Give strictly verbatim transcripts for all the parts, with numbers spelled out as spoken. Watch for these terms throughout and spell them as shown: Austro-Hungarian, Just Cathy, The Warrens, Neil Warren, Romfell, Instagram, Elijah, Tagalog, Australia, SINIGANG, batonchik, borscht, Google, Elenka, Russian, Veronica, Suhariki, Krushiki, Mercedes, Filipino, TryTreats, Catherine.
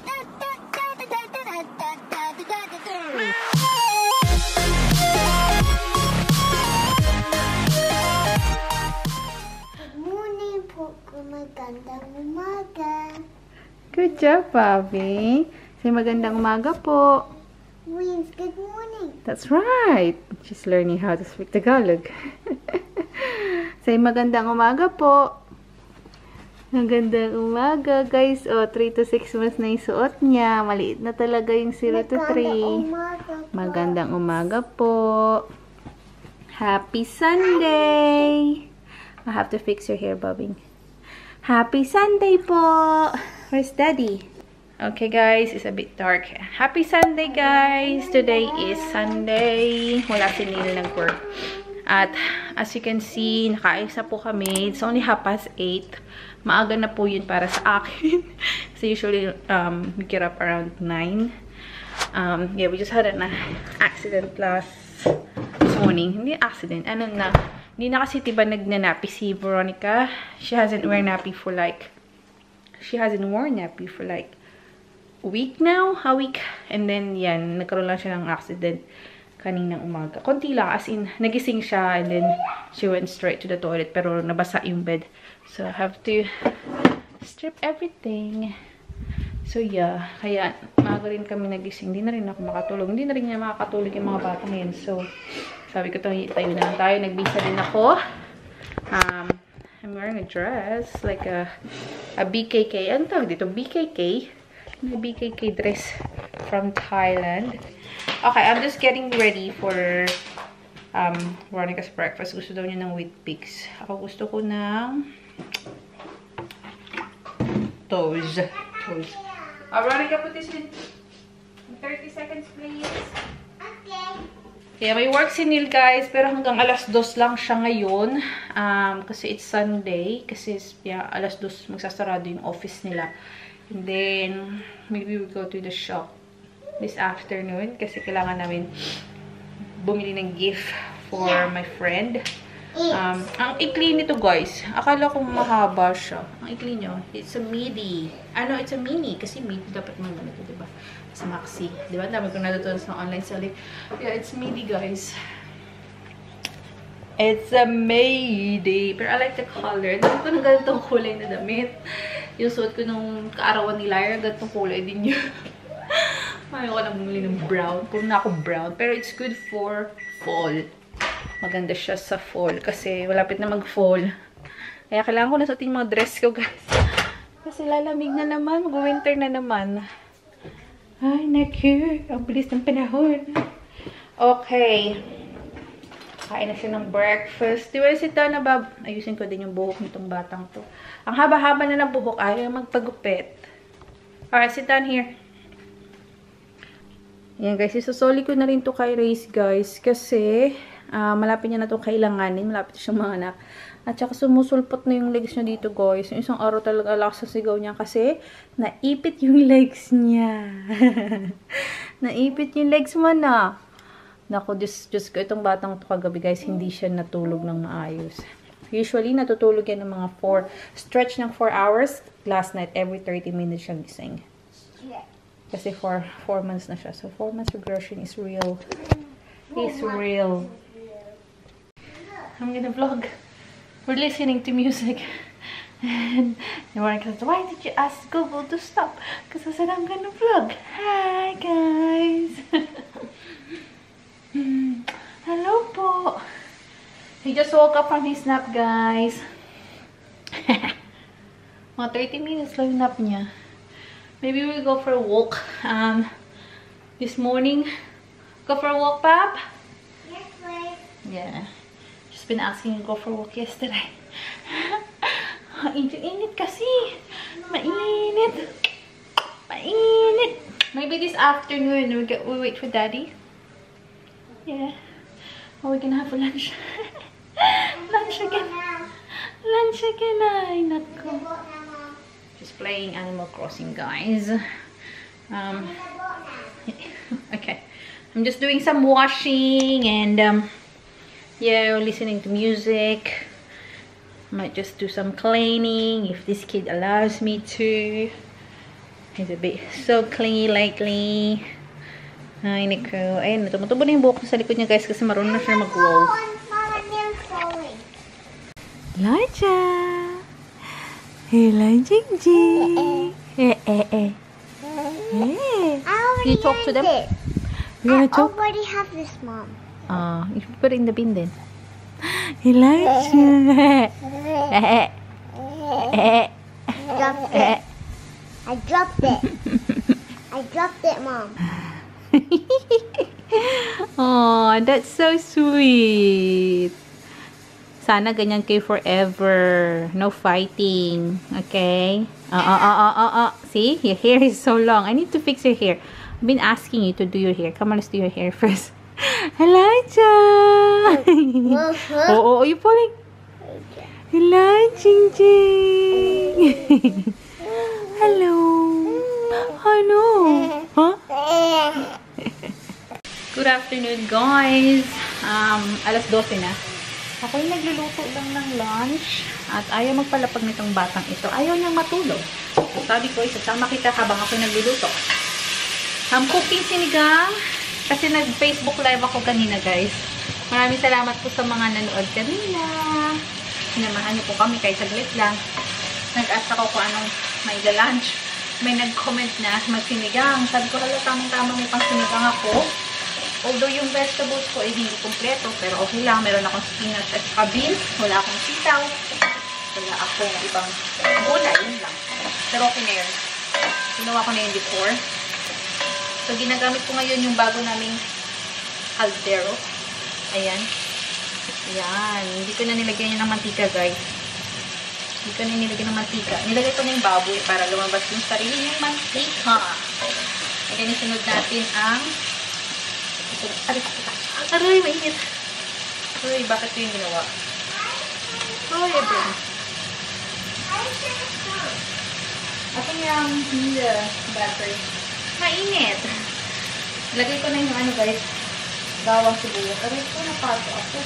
Good job, Bobby. Say magandang umaga po. Means good morning. That's right. She's learning how to speak Tagalog. Say magandang umaga po. Magandang umaga, guys. O, three to six months na yung suot niya. Maliit na talaga yung zero to three. Magandang umaga po. Happy Sunday. I have to fix your hair, Bobby. Happy Sunday po! Where's Daddy? Okay guys, it's a bit dark. Happy Sunday guys! Today is Sunday. Wala si Neil nag-work. At as you can see, nakaisa po kami. It's only half past eight. Maaga na po yun para sa akin. So usually, um, we get up around nine. Um, yeah, we just had an accident last morning. Hindi accident. Ano na? Hindi na kasi tiba nagnanapi si Veronica. She hasn't worn nappy for like... She hasn't worn nappy for like... A week now? A week? And then, yan. Nagkaroon lang siya ng accident kaninang umaga. Konti lang. As in, nagising siya. And then, she went straight to the toilet. Pero nabasa yung bed. So, I have to strip everything. So, yeah. Kaya, maaga rin kami nagising. Hindi na rin ako makatulog. Hindi na rin niya makakatulog yung mga bata ngayon. So... Sabi ko, tayo na lang tayo. Nagbisa din ako. Um, I'm wearing a dress. Like a, a B K K. Ano tawag dito? B K K? May B K K dress from Thailand. Okay, I'm just getting ready for um, Veronica's breakfast. Gusto daw niya ng wheat pigs. Ako gusto ko ng toes. Toes. Oh, Veronica, put this in thirty seconds, please. Okay. Kaya may work si Neil, guys, pero hanggang alas dos lang siya ngayon. Um, kasi it's Sunday. Kasi yeah, alas dos magsasarado yung office nila. And then, maybe we'll go to the shop this afternoon. Kasi kailangan namin bumili ng gift for my friend. Um, ang ikli nito, guys. Akala kong mahaba siya. Ang ikli nyo, it's a midi. Ano, it's a mini. Kasi midi dapat mong ganito, diba? It's maxi. Diba? Dami kong natutunan sa online selling. Yeah, it's midi, guys. It's a midi. Pero I like the color. Dami ko ng ganitong kulay na damit. Yung suot ko nung kaarawan ni Lyra, ganitong kulay din yun. Ayaw ko lang bumili ng brown. Kung na ako brown. Pero it's good for fall. Maganda siya sa fall. Kasi malapit na mag-fall. Kaya kailangan ko na suotin mga dress ko, guys. Kasi lalamig na naman. Mag-winter na naman. Ay, naku. Ang bilis ng panahon. Okay. Kain na siya ng breakfast. Di ba si Tana, Bab? Ayusin ko din yung buhok nitong batang to. Ang haba-haba na ng buhok. Ayaw magpagupit. Alright, sit down here. Ayan, guys. Isusoli ko na rin to kay Race, guys. Kasi, uh, malapit niya na itong kailanganin. Malapit siyang mga anak. At saka sumusulpot na yung legs niya dito, guys. Yung isang araw talaga lakas sa sigaw niya kasi naipit yung legs niya. Naipit yung legs mo na. Naku, Diyos, Diyos ko, itong batang to kagabi, guys, hindi siya natulog ng maayos. Usually, natutulog yan ng mga four, stretch ng four hours. Last night, every thirty minutes siya gising. Kasi four months na siya. So, four months regression is real. Is real. I'm gonna vlog. We're listening to music. And Veronica says, why did you ask Google to stop? Because I said, I'm going to vlog. Hi, guys. Hello, po. He just woke up from his nap, guys. Mga thirty minutes lang nap niya. Maybe we'll go for a walk. Um, this morning. Go for a walk, Pap? Yes, please. Yeah. Been asking to go for a walk yesterday. Init kasi. Mainit. Mainit. Maybe this afternoon we get we wait for Daddy. Yeah. Or we can have a lunch. Lunch again. Lunch again. Ay, nako. Just playing Animal Crossing, guys. Um. Okay. I'm just doing some washing and um. Yeah, we're listening to music. Might just do some cleaning if this kid allows me to. He's a bit so clingy lately. Ay, niko. Ayun, tumutubo na yung buhok sa likod niya, guys, kasi marunong na siya mag-grow. Elijah! Hello, Jingjing! Eh, eh, eh. Hey. You talk to them? It. You I talk? Already have this, Mom. Oh, you should put it in the bin then. Elijah! I dropped it. I dropped it. I dropped it, Mom. Oh, that's so sweet. Sana ganyan kayo forever. No fighting. Okay? Uh, uh, uh, uh, uh, uh. See? Your hair is so long. I need to fix your hair. I've been asking you to do your hair. Come on, let's do your hair first. Elijah! Oh, oh, oh, you're pulling. Hello, Jing Jing. Hello. Hello. Huh? Good afternoon, guys. Um, alas dose na. Ako yung nagluluto lang ng lunch at ayaw magpalapag nitong batang ito. Ayaw niyang matulog. So, sabi ko, isasama kita habang ako nagluluto. I'm cooking sinigang kasi nag-Facebook live ako kanina, guys. Maraming salamat po sa mga nanood kanina. Sinamahan niyo po kami kahit saglit lang. Nag-ask ako kung anong may lunch. May nag-comment na magsinigang. Sabi ko, hala, tamang-tama may pang sinigang ako. Although yung vegetables ko ay hindi kompleto, pero okay lang. Meron akong spinach at saka beans. Wala akong sitaw. Wala akong ibang gulay. Yun lang. Pero okay na yun. Ginawa ko na yun before. So, ginagamit ko ngayon yung bago naming caldero. Ayan. Ayan. Hindi ko na nilagyan yun ng mantika, guys. Hindi ko na nilagyan ng mantika. Nilagay ko na yung baboy para lumabas yung sarili yung mantika. Ayan, isunod natin ang Aray, aray, mainit. Aray, bakit ko yung ginawa? Aray, aray. Ako yung uh, battery. Mainit. Lagay ko na yung ano, guys. Bawang sibuyas. Aray ko, napato ako.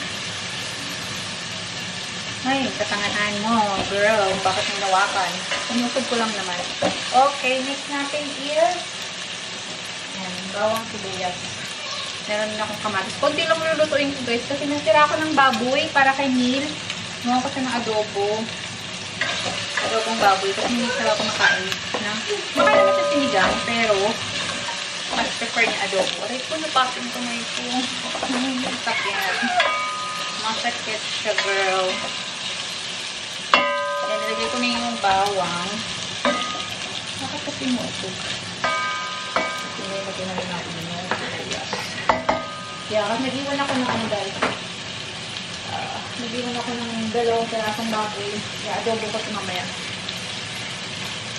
Ay, katanganan mo, girl. Bakit yung nawakan? Pumusog ko lang naman. Okay, next natin is ayan, bawang sibuyas. Meron na akong kamatis. Kunti lang lulutuin ko, guys, kasi natira ako ng baboy para kay Neil. Nawa ko siya ng adobo. Adobong baboy. Kasi hindi siya ako makain. Makain naman siya sinigang, pero mas prefer niya adobo. Aray ko, napasin ko ngayon ko. Masakit. Masakit siya, girl. Ayan, nilagay ko na yung bawang. Nakakapin mo ito. Nilagay na rin natin. Yeah, nag-iwan ako ng ano, guys. Uh, nag-iwan ako ng dalawang sarasang baboy. Yeah, adobo ko ito mamaya.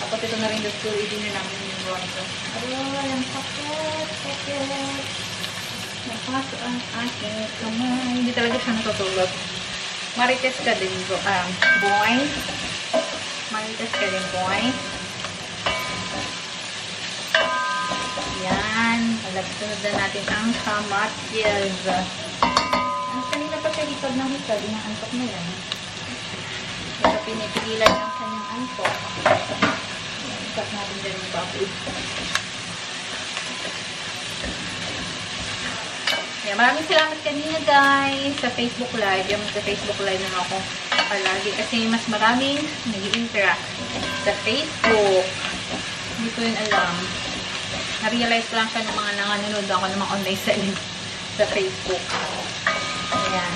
Tapos ito na rin just to i-din na namin yung Veronica. Aroy, ang sakit, sakit. Napasok ang aking kamay. Hindi talaga siya natutulog. Marites ka din, bro. Um, boy. Marites ka din, boy. Ayan. Alagsunod na natin ang kamatis. Ang kanina pa siya hitod ng hitod. Inaantok na yan. Ito pinipigilan ang kanyang antok. Ayan. Ikat natin dyan yung baboy. Ayan. Maraming salamat kanina, guys. Sa Facebook Live. Yung sa Facebook Live na ako palagi. Kasi mas maraming nag-i-interact sa Facebook. Hindi ko yun alam. Na-realize lang siya ng mga nanganunod ako ng mga online selling sa Facebook. Ayan.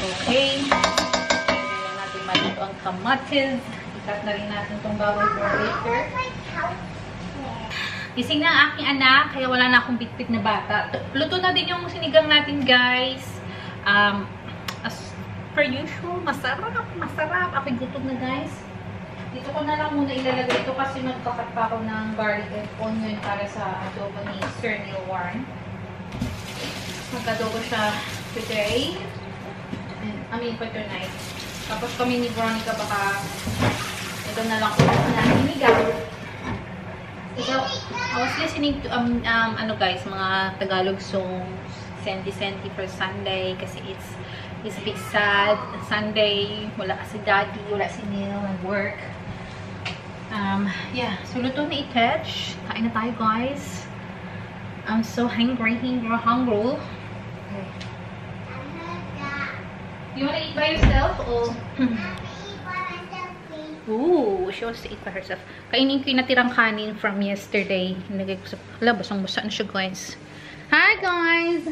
Okay. Kailangan natin malito ang kamatis. Ikat na rin natin itong bawal for later. Gising na ang aking anak, kaya wala na akong bitbit na bata. Luto na din yung sinigang natin, guys. Um, as per usual, masarap, masarap. Ako'y gutom na, guys. Dito ko na lang muna ilalagay ito kasi magkakat pa ako ng garlic and onion para sa adobo ni Sir Neil Warren. Mag-adobo siya today. And, I mean, for tonight. Tapos kami ni Veronica baka ito na lang ko na sinigang. Ito, I was listening to, um, um, ano guys, mga Tagalog songs. Senti-senti for Sunday kasi it's it's a bit sad. Sunday, wala kasi daddy, wala si Neil, nag-work. Um, yeah, so luto na i-catch. Kain na tayo, guys. I'm so hungry, hungry, hungry. Okay. You wanna eat by yourself or? I'm gonna eat by myself, please. Ooh, she wants to eat by herself. Kainin ko yung natirang kanin from yesterday. Nilagay ko sa... Ala, basang-basa na siya, guys. Hi, guys!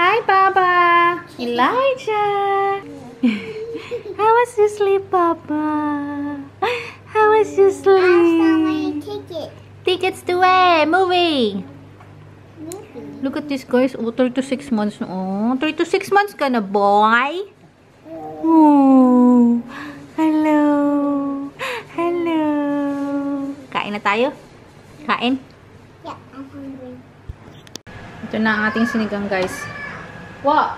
Hi, Baba! Elijah! How was your sleep, Baba? How was your sleep? I saw my tickets. Tickets to a movie. Movie. Look at this, guys. Oh, thirty-six months. Oh, thirty-six months gonna, boy. Oh, hello. Hello. Kain na tayo? Kain? Yeah, I'm hungry. Ito na ang ating sinigang, guys. Wow!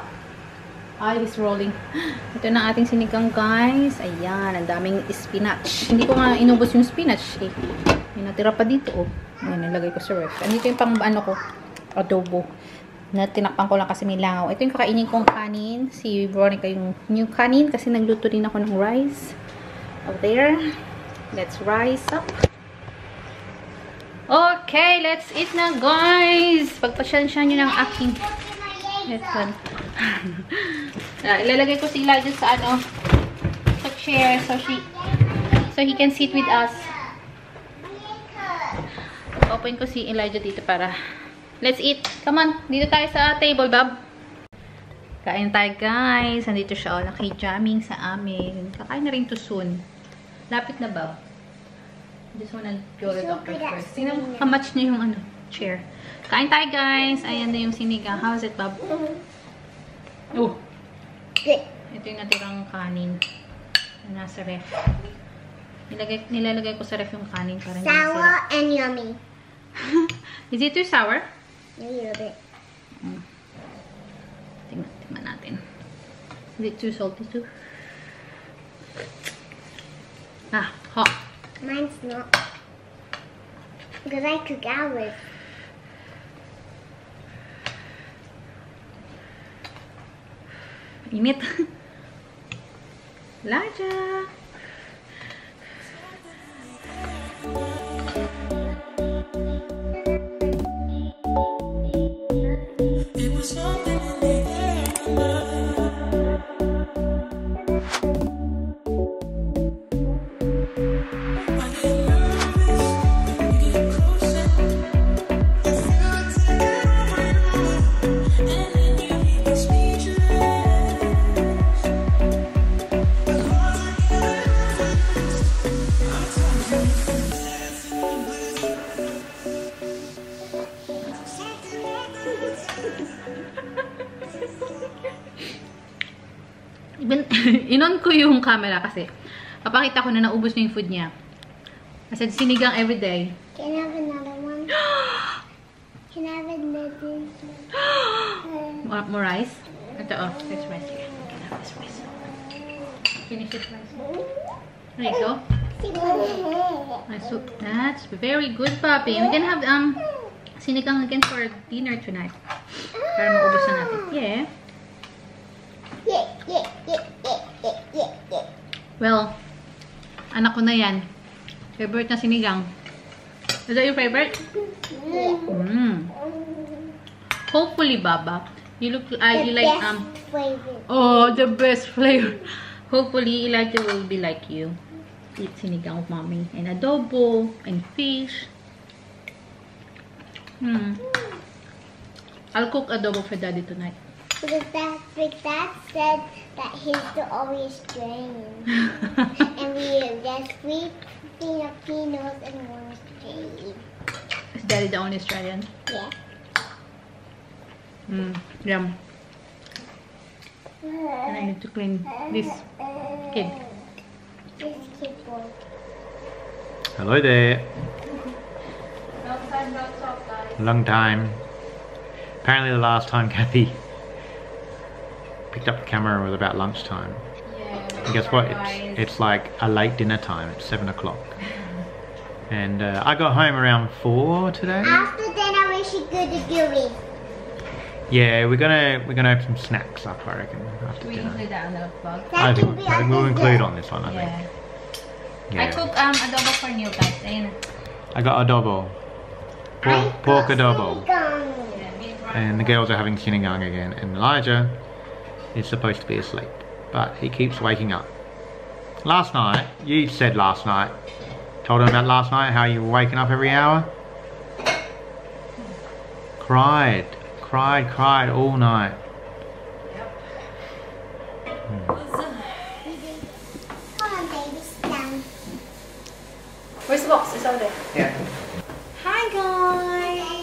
Ay, it's rolling. Ito na ating sinigang, guys. Ayan, ang daming spinach. Hindi ko nga inubos yung spinach, eh. May natira pa dito, oh. Ayan, nilagay ko sa ref. Andito yung pang, ano ko, adobo. Na tinakpan ko lang kasi may langaw. Ito yung kakainin kong kanin. Si Veronica yung new kanin kasi nagluto rin ako ng rice. Over there. Let's rise up. Okay, let's eat na, guys. Pagpasyensya nyo ng aking... Let's go. Ilalagay ko si Elijah sa ano, sa chair, so she, so he can sit with us. Open ko si Elijah dito para, let's eat. Come on, dito tayo sa table, Bob. Kain tayo, guys. Nandito siya, oh, nakijamming sa amin. Kakain na rin to soon. Lapit na, Bob. Just wanna go to the doctor first. Tingnan mo, kamatch niya yung ano, chair. Kain tayo, guys. Ayan na yung sinigang. How's it, Bob? Oh! Ito yung natirang kanin. Nasa ref. Nilalagay, nilalagay ko sa ref yung kanin. Para sour and yummy. Is it too sour? A little bit. Mm. Tingnan, tingnan natin. Is it too salty too? Ah, hot. Mine's not. Because I cook ours. Init. Elijah. Inon ko yung camera kasi papakita ko na naubos na yung food niya. Kasi sinigang everyday. Can I have another one? Can I have another one? more, more rice? Ito, oh. There's rice here. Can I have this rice? Finish this rice. There you go. My soup. That's very good, Papi. We can have um sinigang again for dinner tonight. Para maubos na natin. Yeah. Yeah, yeah, yeah, yeah, yeah, yeah, yeah. Well, anak ko na yan. Favorite na sinigang. Is that your favorite? Mm. Hopefully, Baba, you look, uh, you like um. flavor. Oh, the best flavor. Hopefully, Elijah will be like you. Eat sinigang with mommy and adobo and fish. Hmm. I'll cook adobo for daddy tonight. Because that big dad said that he's the always drain. And we there's three Filipinos and one Australian. Is daddy the only Australian? Yeah. Mmm, yum. And I need to clean this kid. This kid boy. Hello there. Long time no talk, guys. Long time. Apparently the last time Kathy picked up the camera was about lunchtime. Yeah, and guess what? It's, it's like a late dinner time. It's seven o'clock. And uh, I got home around four today. After dinner, we should go to Gooey. Yeah, we're gonna we're gonna have some snacks up, I reckon. After we dinner. Include that on the vlog. I think, I think we'll include on this one. I yeah. think. Yeah. I cook um, adobo for you guys. Ayan. I got adobo. Pork, pork adobo. And the girls are having sinigang again. And Elijah is supposed to be asleep, but he keeps waking up. Last night, you said last night, told him about last night, how you were waking up every hour. Cried, cried, cried all night. Where's the box? It's over there. Yeah. Hi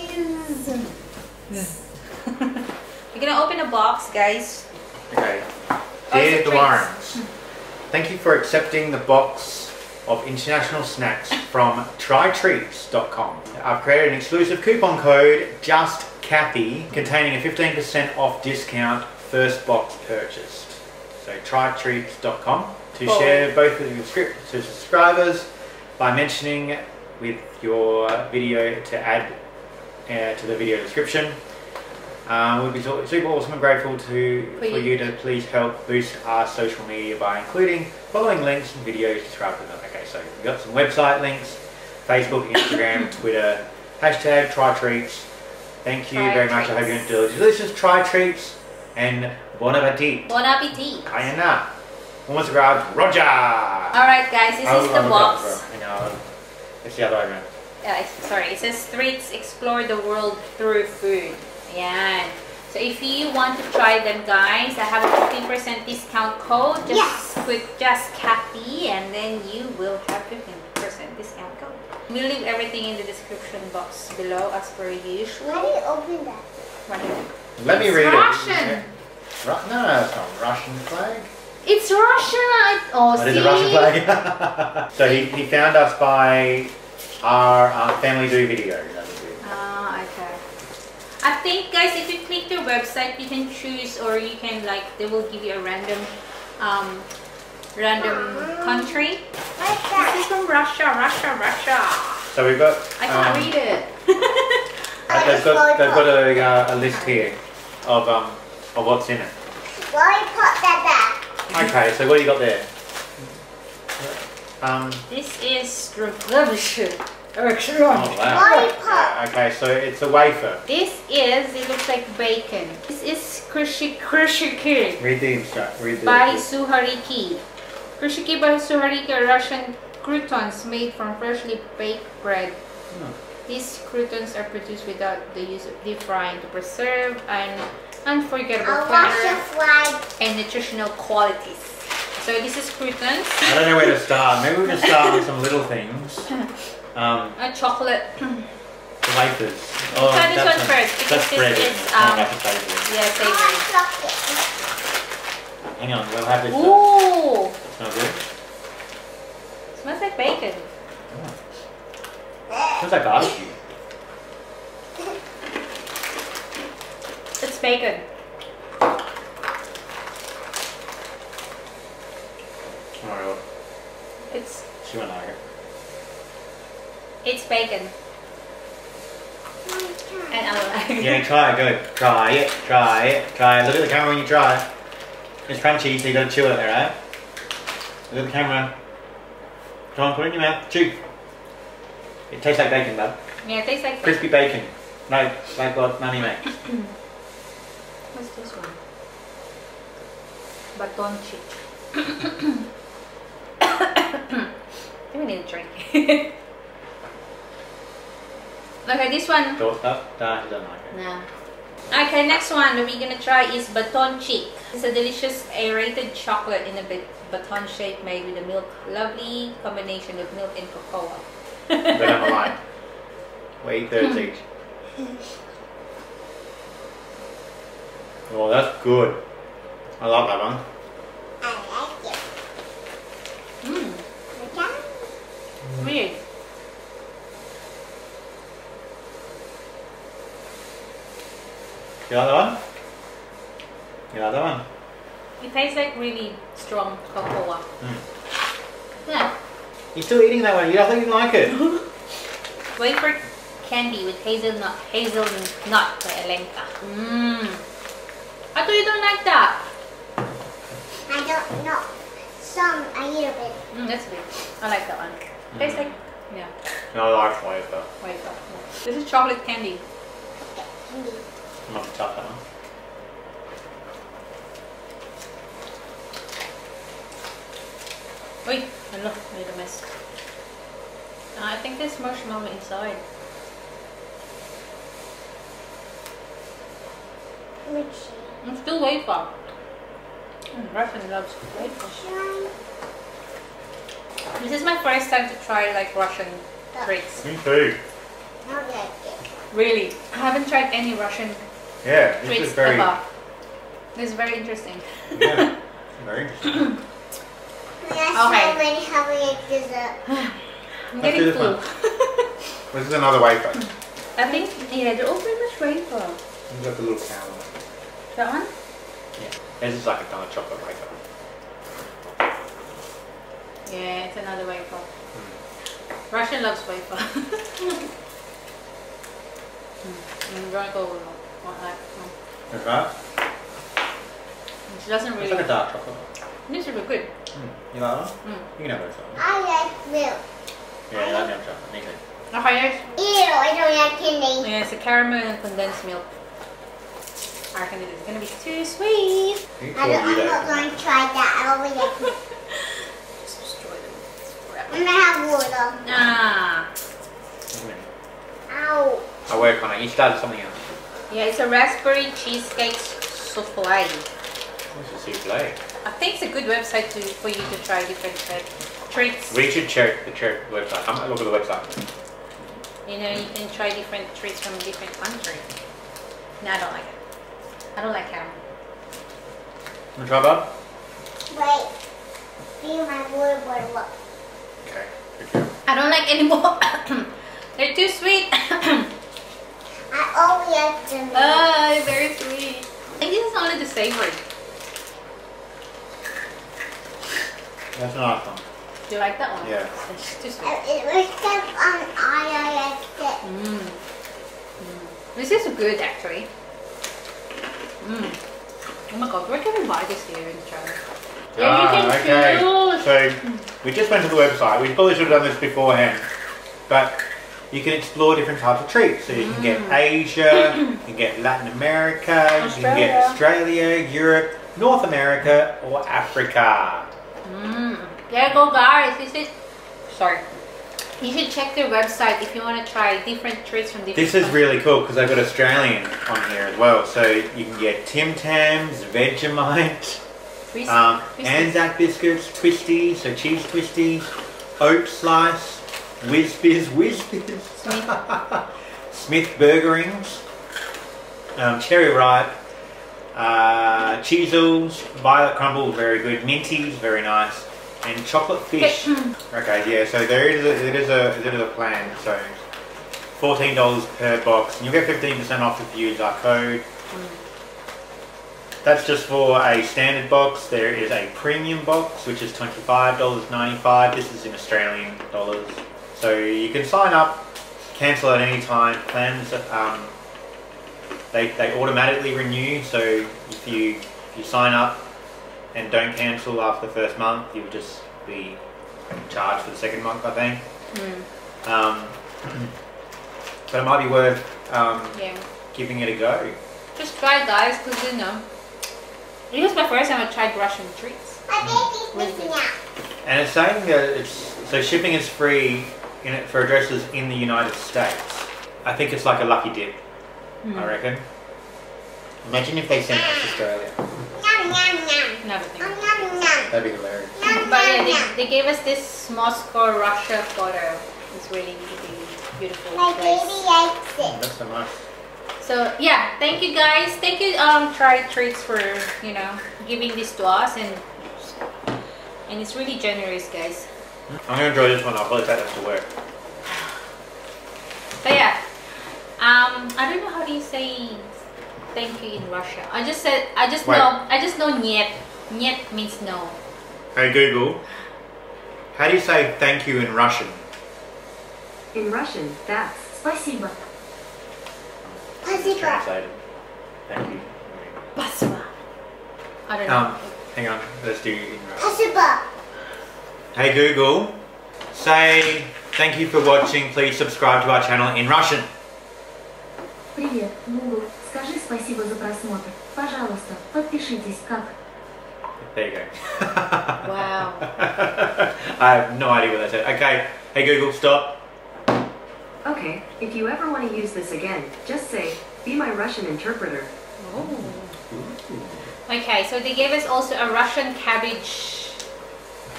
guys! Yeah. We're gonna open a box, guys. Okay. Dear The Warrens, thank you for accepting the box of international snacks from try treats dot com. I've created an exclusive coupon code, JustCathy, containing a fifteen percent off discount first box purchased. So try treats dot com to oh. share both of your scripts to subscribers by mentioning with your video to add uh, to the video description. Uh, we'd be super awesome and grateful to please. for you to please help boost our social media by including following links and videos described with them. Okay, so we've got some website links, Facebook, Instagram, Twitter, hashtag TryTreats. Thank you try very treats. much. I hope you enjoyed this. Delicious TryTreats and bon appetit. Bon appetit. Ayana. Almost arrived, Roger. Alright guys, this oh, is the box. I know. It's the other way around. Uh, sorry, it says treats, explore the world through food. Yeah. So if you want to try them, guys, I have a fifteen percent discount code. Just yes. click Just Kathy, and then you will have fifteen percent discount code. We'll leave everything in the description box below as per usual. Let me open that. Right. Let it's me read Russian. it. It's Russian. No, no, it's not Russian flag. It's Russia. Oh, what see? Is a Russian flag? So he, he found us by our uh, Family Do video. Ah, uh, okay. I think, guys, if you click their website, you can choose, or you can like they will give you a random, um, random country. This is from Russia, Russia, Russia. So we've got. I can't um, read it. uh, they've got they've got a, uh, a list here of um of what's in it. Why put that back? Okay, so what do you got there? Um, this is rubbish. Oh, wow. Okay, so it's a wafer. This is, it looks like bacon. This is Krushiki. Read the instructions. By Suhariki. Krushiki by Suhariki are Russian croutons made from freshly baked bread. Hmm. These croutons are produced without the use of deep frying to preserve an unforgettable flavor and nutritional qualities. So this is croutons. I don't know where to start. Maybe we can start with some little things. Um, a chocolate wafers. Oh, try this one first because this is um, yeah, savory. Hang on, we'll have this. Ooh! It smells good. It smells like bacon. Oh. It smells like barbecue. It's bacon. Oh, it's. She won't like it. It's bacon. And I like it. Yeah, try it, go. Try it, try it, try it. Look at the camera when you try it. It's crunchy, so you gotta chew it, alright? Look at the camera. Come on, put it in your mouth. Chew. It tastes like bacon, bud. Yeah, it tastes like bacon. Crispy bacon. No, like what Mummy makes. What's this one? Batonchik. I need a drink. Okay, this one. Don't stop. Don't like it. No. Okay, next one that we're gonna try is batonchik. It's a delicious aerated chocolate in a baton shape made with a milk. Lovely combination of milk and cocoa. But I'm alive. Wait, there's each. Oh, that's good. I love that one. I like it. Mmm. Okay. Weird. The other one? The other one? It tastes like really strong cocoa. Mm. Yeah. You're still eating that one, you don't think you like it. Wafer candy with hazelnut, hazelnut by Elenka. Mmm. I thought you don't like that. I don't know. some a little bit. Mm, that's sweet. I like that one. Mm. Tastes like, yeah. No, I like white though. White though. Yeah. This is chocolate candy. Chocolate candy. I'm not tough that one. Oi, I look, made a mess. No, I think there's marshmallow inside. Let's see. It's still wafer. Mm, Russian loves wafer. This is my first time to try like Russian treats. Me too. Really, I haven't tried any Russian yeah, treats this is very ever. This is very interesting. Yeah, very interesting. Yes, okay. So having a dessert. I'm Let's getting full. This, this is another wafer. I think, yeah, they're all pretty much wafer. You've got the little cow one. That one? Yeah. This is like a kind of chocolate wafer. Yeah, it's another wafer. Mm. Russian loves wafer. I'm going to go with one like one. Is that? She doesn't really... It's like a dark chocolate. This is really good. Mm. You like that one? Mm. You can have it. I like milk. Yeah, I like milk chocolate. Me too. Okay, yes. Ew, I don't like candy. Yeah, it's a caramel and condensed milk. I reckon it is going to be too sweet. I don't, I'm not going to try that. I don't like it. Just destroy them. I'm going to have water. Nah. Mm. Ow. I work on it. You started something else. Yeah, it's a raspberry cheesecake souffle. What's a souffle? I think it's a good website to, for you to try different uh, treats. We should check the check website. I'm going to look at the website. You know, you can try different treats from a different country. No, I don't like it. I don't like caramel. Want to try that? Wait. Feel my water bottle. Okay. Good. I don't like any more. They're too sweet. I only like them. Ah, oh, very sweet. I think this is only the savory. That's not awesome. Do you like that one? Yeah. It's too sweet. It was just on I liked it. Mm. Mm. This is good actually. Mm. Oh my god, where can we buy this here in Australia? Ah, okay. Choose. So, we just went to the website. We probably should have done this beforehand. But you can explore different types of treats. So you can mm. get Asia, you can get Latin America, Australia. You can get Australia, Europe, North America or Africa. Mm. There go guys, this is, sorry, you should check their website if you want to try different treats from different This is countries. Really cool because they've got Australian on here as well, so you can get Tim Tams, Vegemite, Twist, um, Twisties. Anzac biscuits, Twisties, so cheese Twisties, oat slice, Whiz Biz, Whiz Biz, Smith, Smith burger rings, um, cherry ripe. Uh, Cheezels, violet crumble, very good. Minties, very nice, and chocolate fish. Okay, yeah. So there is a, it is a it is a plan. So fourteen dollars per box, and you'll get fifteen percent off if you use our code. Mm. That's just for a standard box. There is a premium box, which is twenty five dollars ninety five. This is in Australian dollars. So you can sign up, cancel at any time. Plans. Um, They, they automatically renew, so if you if you sign up and don't cancel after the first month, you'll just be charged for the second month, I think. Mm. Um, but it might be worth um, yeah. giving it a go. Just try, guys, because you know, this is my first time I tried Russian treats. My baby's missing out. And it's saying that it's so shipping is free in it for addresses in the United States. I think it's like a lucky dip. Mm. I reckon. Imagine if they sent us to Australia. Yum, yum, yum. Another thing. Yum, yum. That'd be hilarious. Yum, but yeah, they, they gave us this Moscow, Russia photo. It's really, really beautiful. My place. Baby likes it. Mm, that's so nice. So yeah, thank you guys. Thank you, um, TryTreats for you know giving this to us, and and it's really generous, guys. I'm gonna draw this one. I'll probably take that to work. So yeah. Um, I don't know how do you say thank you in Russia. I just said I just Wait. know I just know nyet. Nyet means no. Hey Google, how do you say thank you in Russian? In Russian, that's спасибо. Спасибо. Thank you. Спасибо. I don't know. Um, hang on, let's do it in Russian. Спасибо. Hey Google, say thank you for watching, please subscribe to our channel in Russian. Привет, Google, скажи спасибо за просмотр. Пожалуйста, подпишитесь, как? There you go. Wow. I have no idea what that said. Okay, hey Google, stop. Okay, if you ever want to use this again, just say, be my Russian interpreter. Oh. Okay, so they gave us also a Russian cabbage.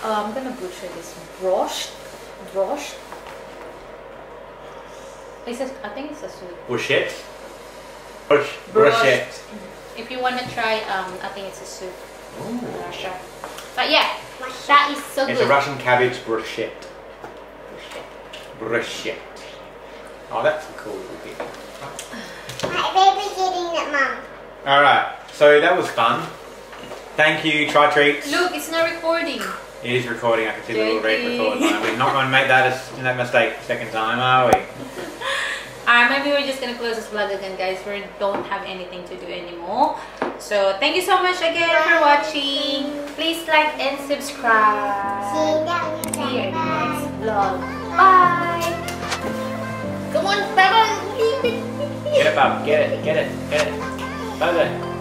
Uh, I'm gonna butcher this. Borscht. Borscht. It says, I think it's a soup. Borscht. Borscht. If you want to try, um, I think it's a soup. Oh. Russia. But yeah, that is so it's good. It's a Russian cabbage borscht. Borscht. Oh, that's a cool little bit. My baby's eating it, Mum. All right, so that was fun. Thank you, TryTreats. Look, it's not recording. It is recording. I can see the little red record line. We're not going to make that a, that mistake second time, are we? Alright, maybe we're just going to close this vlog again, guys. We don't have anything to do anymore. So thank you so much again for watching. Please like and subscribe. See you in the next vlog. Bye. Come on, Baba. Get it, Baba. Get it. Get it. Get it. Bye.